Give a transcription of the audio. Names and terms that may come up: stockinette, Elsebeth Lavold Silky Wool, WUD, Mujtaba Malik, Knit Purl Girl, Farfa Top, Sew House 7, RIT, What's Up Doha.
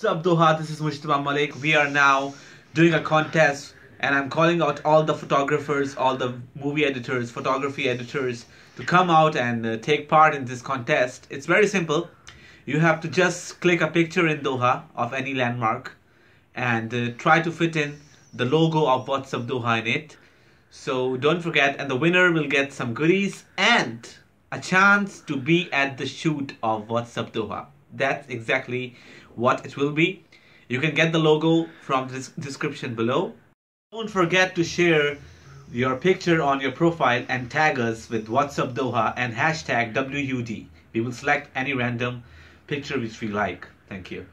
What's up Doha, this is Mujtaba Malik. We are now doing a contest and I'm calling out all the photographers, all the movie editors, photography editors to come out and take part in this contest. It's very simple. You have to just click a picture in Doha of any landmark and try to fit in the logo of What's Up Doha in it. So don't forget, and the winner will get some goodies and a chance to be at the shoot of What's Up Doha. That's exactly what it will be. You can get the logo from this description below. Don't forget to share your picture on your profile and tag us with What's Up Doha and hashtag WUD. We will select any random picture which we like. Thank you.